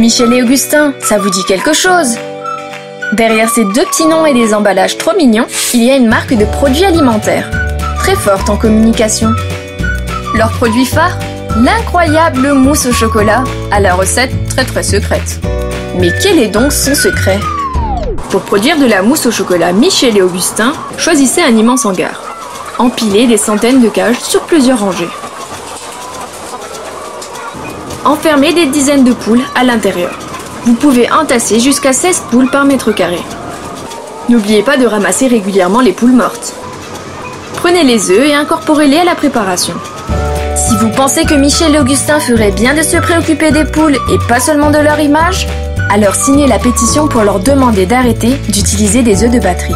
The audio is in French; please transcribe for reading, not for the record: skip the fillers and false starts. Michel et Augustin, ça vous dit quelque chose? Derrière ces deux petits noms et des emballages trop mignons, il y a une marque de produits alimentaires, très forte en communication. Leur produit phare, l'incroyable mousse au chocolat, à la recette très secrète. Mais quel est donc son secret? Pour produire de la mousse au chocolat Michel et Augustin, choisissez un immense hangar. Empilez des centaines de cages sur plusieurs rangées. Enfermez des dizaines de poules à l'intérieur. Vous pouvez entasser jusqu'à 16 poules par mètre carré. N'oubliez pas de ramasser régulièrement les poules mortes. Prenez les œufs et incorporez-les à la préparation. Si vous pensez que Michel et Augustin feraient bien de se préoccuper des poules et pas seulement de leur image, alors signez la pétition pour leur demander d'arrêter d'utiliser des œufs de batterie.